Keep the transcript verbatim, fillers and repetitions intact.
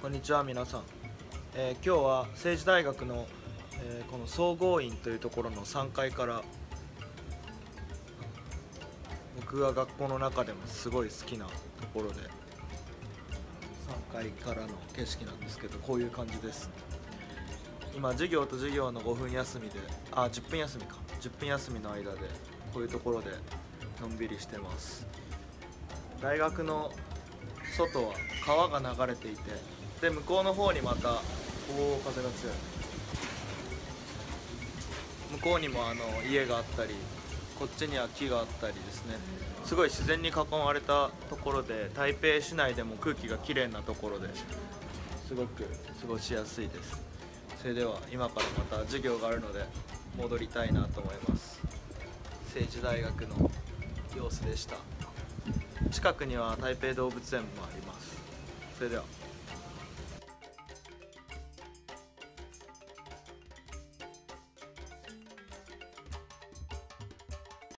こんにちは皆さん、えー、今日は政治大学の、えー、この総合院というところのさんかいから僕が学校の中でもすごい好きなところでさんがいからの景色なんですけど、こういう感じです。今授業と授業のごふん休みであじゅっぷん休みかじゅっぷん休みの間でこういうところでのんびりしてます。大学の外は川が流れていて、で向こうの方にまたおお風が強い、向こうにもあの家があったり、こっちには木があったりですね、すごい自然に囲まれたところで、台北市内でも空気がきれいなところですごく過ごしやすいです。それでは今からまた授業があるので戻りたいなと思います。政治大学の様子でした。近くには台北動物園もあります。それでは。